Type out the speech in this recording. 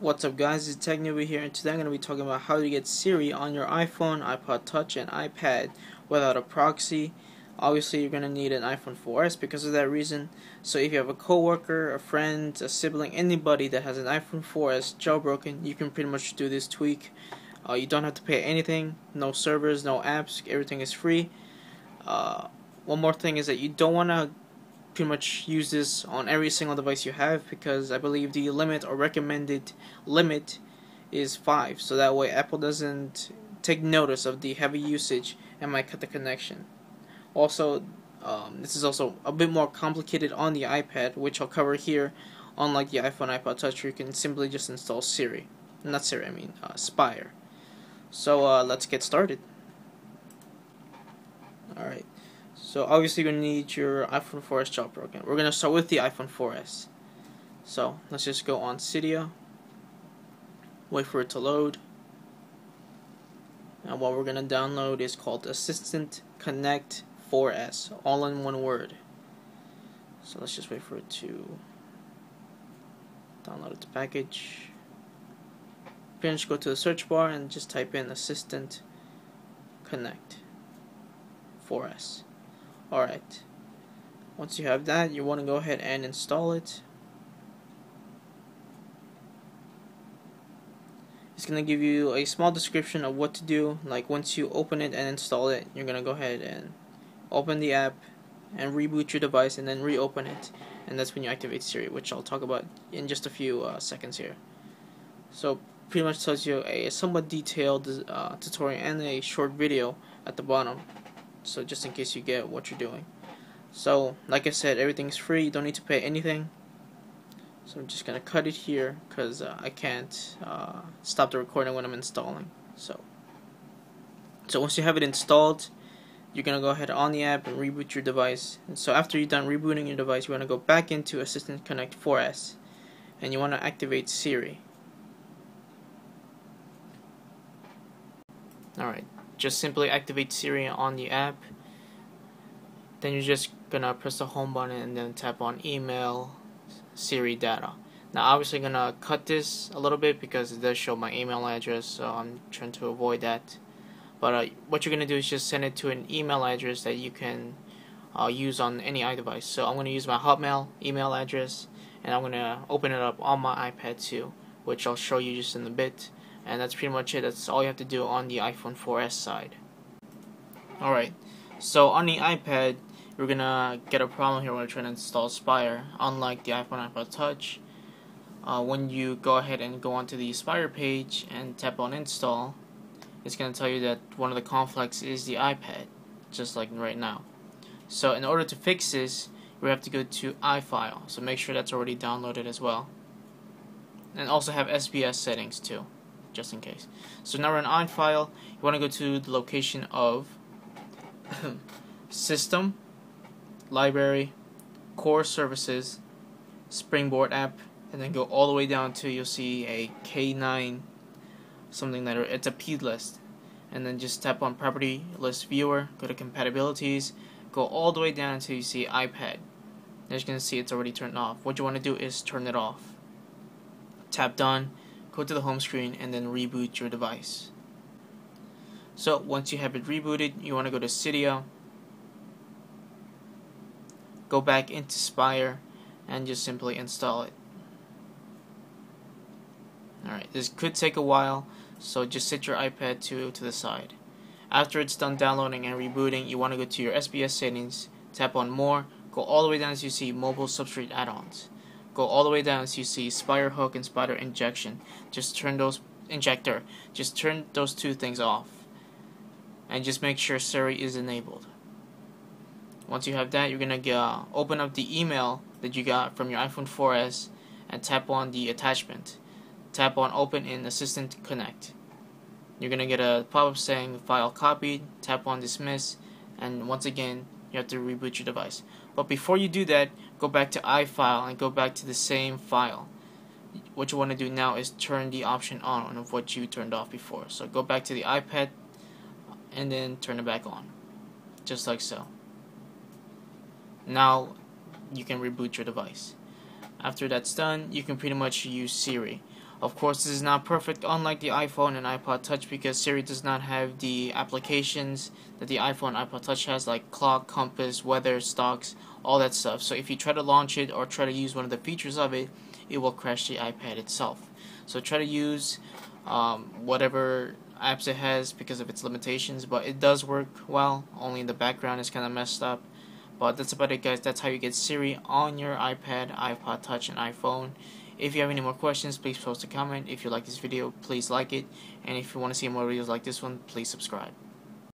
What's up guys, it's Tech Newby here, and today I'm going to be talking about how to get Siri on your iPhone, iPod Touch, and iPad without a proxy. Obviously you're going to need an iPhone 4S because of that reason. So if you have a coworker, a friend, a sibling, anybody that has an iPhone 4S jailbroken, you can pretty much do this tweak. You don't have to pay anything, no servers, no apps, everything is free. One more thing is that you don't want to pretty much use this on every single device you have, because I believe the limit or recommended limit is 5, so that way Apple doesn't take notice of the heavy usage and might cut the connection. Also, this is also a bit more complicated on the iPad, which I'll cover here. Unlike the iPhone, iPod Touch, you can simply just install Spire. So let's get started. Alright. So obviously you're going to need your iPhone 4S jailbroken. We're going to start with the iPhone 4S. So let's just go on Cydia, wait for it to load. And what we're going to download is called Assistant Connect 4S, all in one word. So let's just wait for it to download the package. Then just go to the search bar and just type in Assistant Connect 4S. Alright, once you have that, you want to go ahead and install it. It's going to give you a small description of what to do. Like, once you open it and install it, you're going to go ahead and open the app and reboot your device and then reopen it, and that's when you activate Siri, which I'll talk about in just a few seconds here. So pretty much tells you a somewhat detailed tutorial and a short video at the bottom, so just in case you get what you're doing. So like I said, everything's free, you don't need to pay anything. So I'm just gonna cut it here because I can't stop the recording when I'm installing. So once you have it installed, you're gonna go ahead on the app and reboot your device. And so after you're done rebooting your device, you want to go back into Assistant Connect 4S and you want to activate Siri. Alright, just simply activate Siri on the app. Then you're just gonna press the home button and then tap on email Siri data. Now obviously I'm gonna cut this a little bit because it does show my email address, so I'm trying to avoid that. But what you're gonna do is just send it to an email address that you can use on any iDevice. So I'm gonna use my Hotmail email address, and I'm gonna open it up on my iPad 2, which I'll show you just in a bit. And that's pretty much it. That's all you have to do on the iPhone 4S side. Alright, so on the iPad, we're gonna get a problem here when we're trying to install Spire. Unlike the iPhone, iPod Touch, when you go ahead and go onto the Spire page and tap on install, it's gonna tell you that one of the conflicts is the iPad, just like right now. So in order to fix this, we have to go to iFile, so make sure that's already downloaded as well. And also have SBSettings too, just in case. So now we're in iFile. You want to go to the location of System, Library, CoreServices, Springboard.app, and then go all the way down to, you'll see a K9 something letter. It's a P list. And then just tap on Property List Viewer, go to Compatibilities, go all the way down until you see iPad. As you can see, it's already turned off. What you want to do is turn it off. Tap Done. Go to the home screen and then reboot your device. So once you have it rebooted, you want to go to Cydia, go back into Spire, and just simply install it. Alright, this could take a while, so just sit your iPad 2 to the side. After it's done downloading and rebooting, you want to go to your SBS settings, tap on More, go all the way down as you see Mobile Substrate add-ons. Go all the way down so you see SpireHook and SpireInjector. Just turn those two things off, and just make sure Siri is enabled. Once you have that, you're gonna open up the email that you got from your iPhone 4S and tap on the attachment. Tap on Open in Assistant Connect. You're gonna get a pop-up saying file copied. Tap on Dismiss, and once again you have to reboot your device. But before you do that, go back to iFile and go back to the same file. What you want to do now is turn the option on of what you turned off before. So go back to the iPad and then turn it back on, just like so. Now you can reboot your device. After that's done, you can pretty much use Siri. Of course, this is not perfect, unlike the iPhone and iPod Touch, because Siri does not have the applications that the iPhone and iPod Touch has, like clock, compass, weather, stocks, all that stuff. So if you try to launch it or try to use one of the features of it, it will crash the iPad itself. So try to use whatever apps it has because of its limitations, but it does work well, only in the background is kind of messed up. But that's about it, guys. That's how you get Siri on your iPad, iPod Touch, and iPhone. If you have any more questions, please post a comment. If you like this video, please like it. And if you want to see more videos like this one, please subscribe.